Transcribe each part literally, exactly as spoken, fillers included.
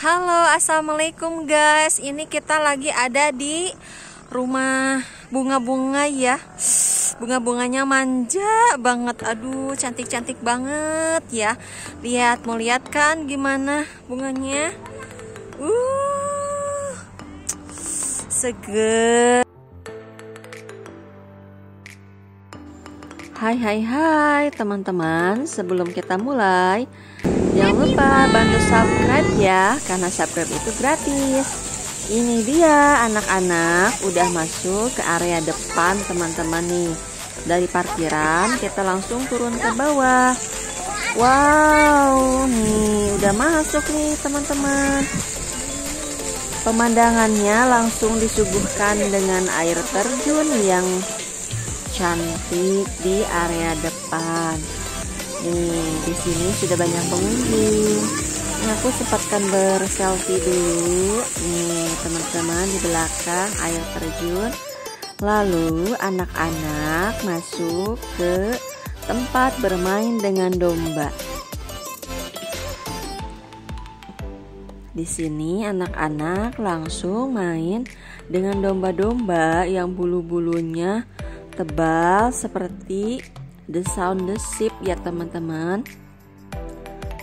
Halo, assalamualaikum guys. Ini kita lagi ada di rumah bunga-bunga ya. Bunga-bunganya manja banget. Aduh, cantik-cantik banget ya. Lihat, mau lihat kan gimana bunganya? Uh, seger. Hai hai hai teman-teman, sebelum kita mulai, jangan lupa bantu subscribe ya, karena subscribe itu gratis. Ini dia anak-anak udah masuk ke area depan teman-teman nih. Dari parkiran kita langsung turun ke bawah. Wow, nih udah masuk nih teman-teman. Pemandangannya langsung disuguhkan dengan air terjun yang cantik di area depan. Nih, di sini sudah banyak pengunjung. Nah, aku sempatkan berselfie dulu. Nih, teman-teman, di belakang air terjun. Lalu anak-anak masuk ke tempat bermain dengan domba. Di sini anak-anak langsung main dengan domba-domba yang bulu-bulunya tebal seperti the sound the ship ya teman-teman.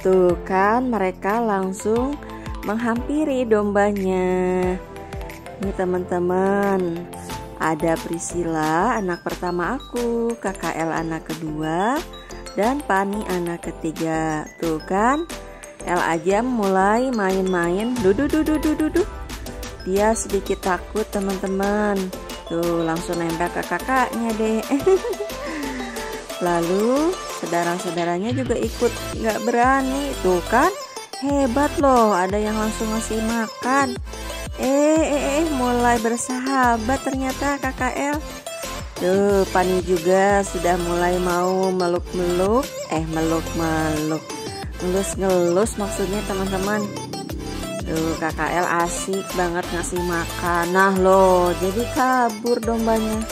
Tuh kan, mereka langsung menghampiri dombanya. Ini teman-teman, ada Prisila anak pertama aku, K K L anak kedua, dan Pani anak ketiga. Tuh kan, El aja mulai main-main. Duduh duduh duduh duduh. Dia sedikit takut teman-teman. Tuh, langsung nembak ke kakaknya deh. Lalu saudara-saudaranya juga ikut nggak berani. Tuh kan, hebat loh, ada yang langsung ngasih makan. Eh, eh, eh mulai bersahabat ternyata K K L. Tuh, Pani juga sudah mulai mau meluk-meluk. Eh, meluk-meluk, ngelus-ngelus maksudnya teman-teman. Tuh, K K L asik banget ngasih makan. Nah loh, jadi kabur dombanya.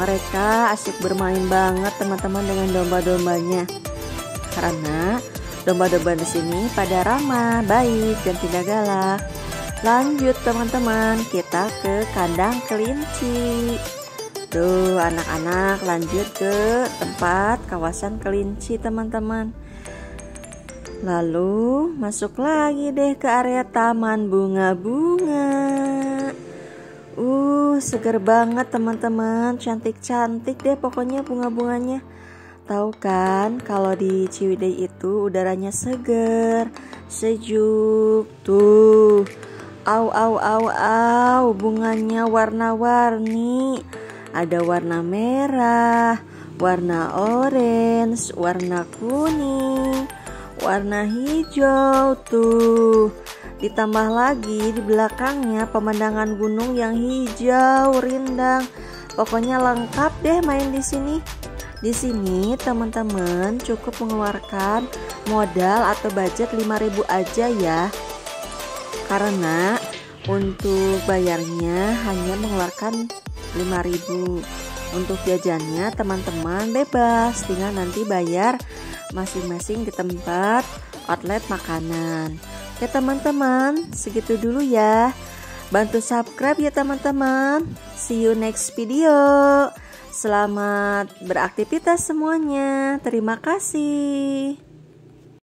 Mereka asik bermain banget teman-teman dengan domba-dombanya, karena domba-domba di sini pada ramah, baik, dan tidak galak. Lanjut teman-teman, kita ke kandang kelinci. Tuh anak-anak lanjut ke tempat kawasan kelinci teman-teman. Lalu masuk lagi deh ke area taman bunga-bunga. Uh, seger banget teman-teman, cantik-cantik deh pokoknya bunga-bunganya. Tahu kan kalau di Ciwidey itu udaranya seger, sejuk. Tuh, au au au au, bunganya warna-warni. Ada warna merah, warna orange, warna kuning, warna hijau tuh. Ditambah lagi di belakangnya pemandangan gunung yang hijau rindang. Pokoknya lengkap deh main di sini. Di sini teman-teman cukup mengeluarkan modal atau budget lima ribu aja ya. Karena untuk bayarnya hanya mengeluarkan lima ribu. Untuk jajannya teman-teman bebas, tinggal nanti bayar masing-masing di tempat outlet makanan. Oke teman-teman, segitu dulu ya. Bantu subscribe ya teman-teman. See you next video. Selamat beraktivitas semuanya. Terima kasih.